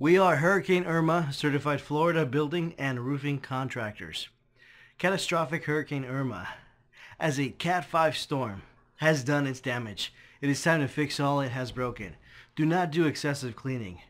We are Hurricane Irma certified Florida building and roofing contractors. Catastrophic Hurricane Irma, as a Cat 5 storm, has done its damage. It is time to fix all it has broken. Do not do excessive cleaning.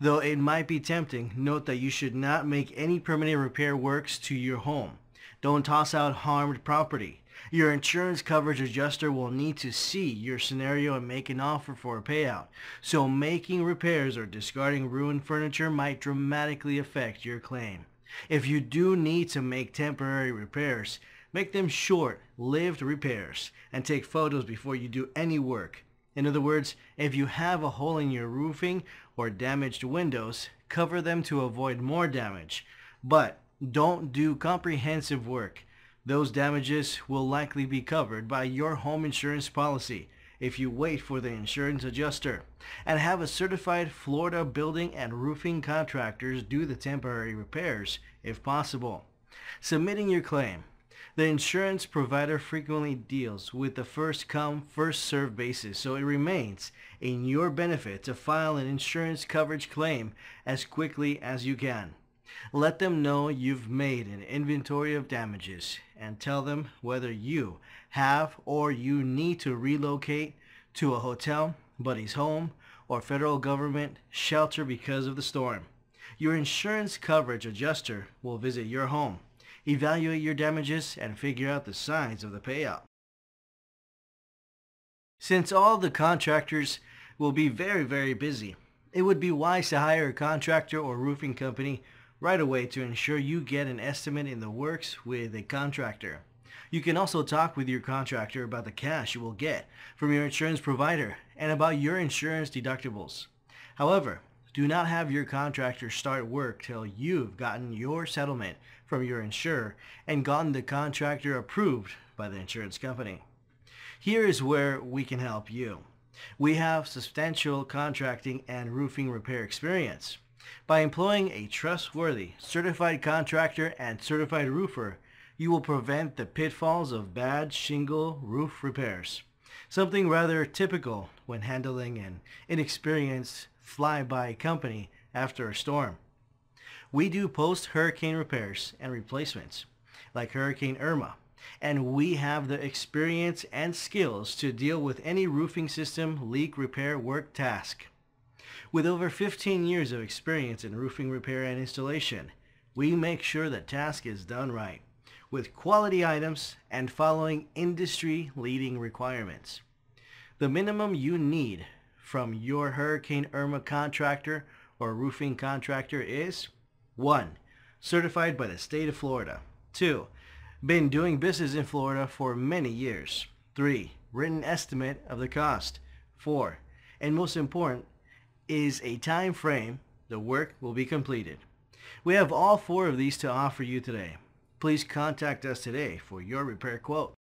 Though it might be tempting, note that you should not make any permanent repair works to your home. Don't toss out harmed property. Your insurance coverage adjuster will need to see your scenario and make an offer for a payout, so making repairs or discarding ruined furniture might dramatically affect your claim. If you do need to make temporary repairs, make them short-lived repairs and take photos before you do any work. In other words, if you have a hole in your roofing or damaged windows, cover them to avoid more damage. But don't do comprehensive work. Those damages will likely be covered by your home insurance policy if you wait for the insurance adjuster, and have a certified Florida building and roofing contractors do the temporary repairs if possible. Submitting your claim. The insurance provider frequently deals with the first come, first served basis, so it remains in your benefit to file an insurance coverage claim as quickly as you can. Let them know you've made an inventory of damages and tell them whether you have or you need to relocate to a hotel, buddy's home, or federal government shelter because of the storm. Your insurance coverage adjuster will visit your home, evaluate your damages, and figure out the size of the payout. Since all the contractors will be very, very busy, it would be wise to hire a contractor or roofing company right away to ensure you get an estimate in the works with a contractor. You can also talk with your contractor about the cash you will get from your insurance provider and about your insurance deductibles. However, do not have your contractor start work till you've gotten your settlement from your insurer and gotten the contractor approved by the insurance company. Here is where we can help you. We have substantial contracting and roofing repair experience. By employing a trustworthy, certified contractor and certified roofer, you will prevent the pitfalls of bad shingle roof repairs, something rather typical when handling an inexperienced fly-by company after a storm. We do post-hurricane repairs and replacements, like Hurricane Irma, and we have the experience and skills to deal with any roofing system leak repair work task. With over 15 years of experience in roofing repair and installation, we make sure the task is done right, with quality items and following industry-leading requirements. The minimum you need from your Hurricane Irma contractor or roofing contractor is 1. Certified by the state of Florida. 2. Been doing business in Florida for many years. 3. Written estimate of the cost. 4. And most important is a time frame the work will be completed. We have all 4 of these to offer you today. Please contact us today for your repair quote.